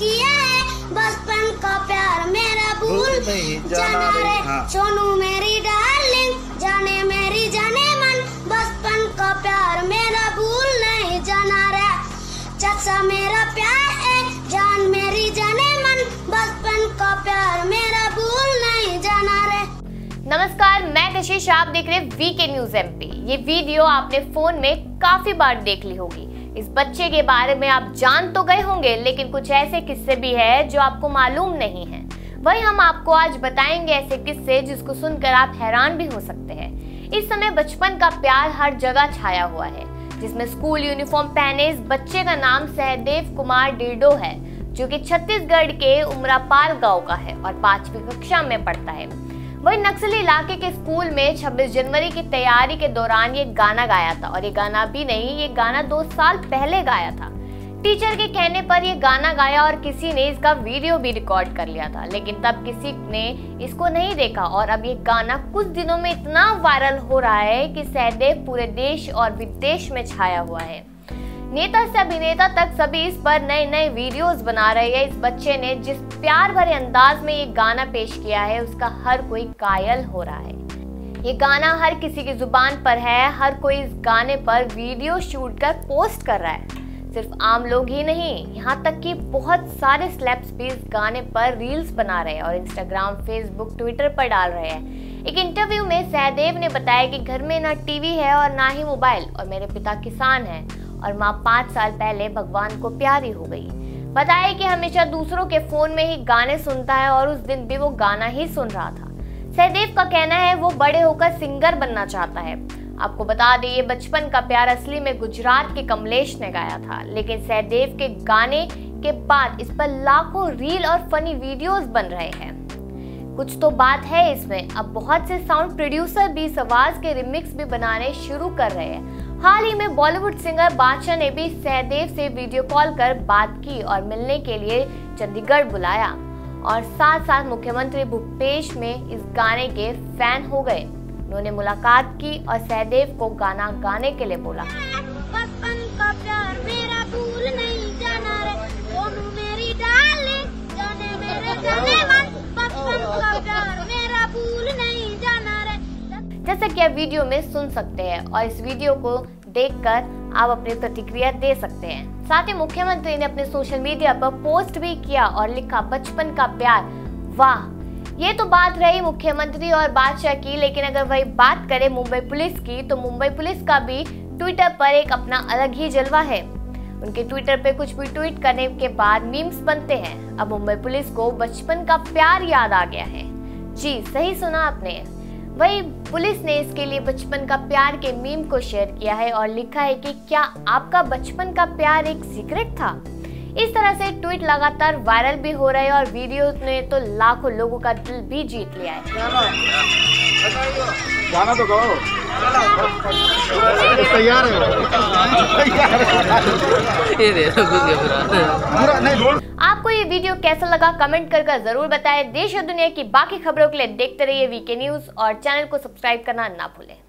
किया है बचपन का प्यार मेरा भूल जाना रे सोनू मेरी डार्लिंग जाने मेरी जाने मन बचपन का प्यार मेरा भूल नहीं जाना रे चाचा मेरा प्यार है जान मेरी जाने मन बचपन का प्यार मेरा भूल नहीं जाना रे। नमस्कार, मैं कशिश, आप देख रहे वीके न्यूज एमपी। ये वीडियो आपने फोन में काफी बार देख ली होगी। इस बच्चे के बारे में आप जान तो गए होंगे, लेकिन कुछ ऐसे किस्से भी हैं जो आपको मालूम नहीं हैं। वही हम आपको आज बताएंगे ऐसे किस्से जिसको सुनकर आप हैरान भी हो सकते हैं। इस समय बचपन का प्यार हर जगह छाया हुआ है, जिसमें स्कूल यूनिफॉर्म पहने इस बच्चे का नाम सहदेव कुमार डिडो है, जो कि छत्तीसगढ़ के उमरापाल गाँव का है और 5वीं कक्षा में पढ़ता है। वही नक्सली इलाके के स्कूल में 26 जनवरी की तैयारी के दौरान ये गाना गाया था, और ये गाना भी नहीं, ये गाना 2 साल पहले गाया था। टीचर के कहने पर ये गाना गाया और किसी ने इसका वीडियो भी रिकॉर्ड कर लिया था, लेकिन तब किसी ने इसको नहीं देखा। और अब ये गाना कुछ दिनों में इतना वायरल हो रहा है कि सहदेव पूरे देश और विदेश में छाया हुआ है। नेता से अभिनेता तक सभी इस पर नए नए वीडियोस बना रहे हैं। इस बच्चे ने जिस प्यार भरे अंदाज में ये गाना पेश किया है, उसका हर कोई कायल हो रहा है। ये गाना हर किसी की जुबान पर है, हर कोई इस गाने पर वीडियो शूट कर पोस्ट कर रहा है। सिर्फ आम लोग ही नहीं, यहाँ तक कि बहुत सारे सेलेब्स भी इस गाने पर रील्स बना रहे हैं और इंस्टाग्राम, फेसबुक, ट्विटर पर डाल रहे हैं। एक इंटरव्यू में सहदेव ने बताया कि घर में ना टीवी है और ना ही मोबाइल, और मेरे पिता किसान हैं और माँ 5 साल पहले भगवान को प्यारी हो गई। बताया कि हमेशा दूसरों के फोन में ही गाने सुनता है और उस दिन भी वो गाना ही सुन रहा था। सहदेव का कहना है वो बड़े होकर सिंगर बनना चाहता है। आपको बता दें, ये बचपन का प्यार असली में गुजरात के कमलेश ने गाया था, लेकिन सहदेव के गाने के बाद इस पर लाखों रील और फनी वीडियोज बन रहे हैं। कुछ तो बात है इसमें। अब बहुत से साउंड प्रोड्यूसर भी इस आवाज के रिमिक्स भी बनाने शुरू कर रहे हैं। हाल ही में बॉलीवुड सिंगर बादशाह ने भी सहदेव से वीडियो कॉल कर बात की और मिलने के लिए चंडीगढ़ बुलाया, और साथ साथ मुख्यमंत्री भूपेश में इस गाने के फैन हो गए। उन्होंने मुलाकात की और सहदेव को गाना गाने के लिए बोला। बचपन का प्यार मेरा भूल नहीं जाना रे सोनू मेरी डार्लिंग जाने मेरे जाने मन बचपन का प्यार मेरा भूल नहीं जाना रे, जैसा कि आप वीडियो में सुन सकते हैं। और इस वीडियो को देखकर आप अपनी प्रतिक्रिया दे सकते हैं। साथ ही मुख्यमंत्री ने अपने सोशल मीडिया पर पोस्ट भी किया और लिखा, बचपन का प्यार वाह। ये तो बात रही मुख्यमंत्री और बादशाह की, लेकिन अगर वही बात करें मुंबई पुलिस की, तो मुंबई पुलिस का भी ट्विटर पर एक अपना अलग ही जलवा है। उनके ट्विटर पे कुछ भी ट्वीट करने के बाद मीम्स बनते हैं। अब मुंबई पुलिस को बचपन का प्यार याद आ गया है। जी, सही सुना आपने। वही पुलिस ने इसके लिए बचपन का प्यार के मीम को शेयर किया है और लिखा है कि क्या आपका बचपन का प्यार एक सीक्रेट था। इस तरह से ट्वीट लगातार वायरल भी हो रहे हैं और वीडियो ने तो लाखों लोगों का दिल भी जीत लिया है। गाना तो गाओ, तैयार है। आपको ये वीडियो कैसा लगा कमेंट करके जरूर बताएं। देश और दुनिया की बाकी खबरों के लिए देखते रहिए वीके न्यूज और चैनल को सब्सक्राइब करना ना भूलें।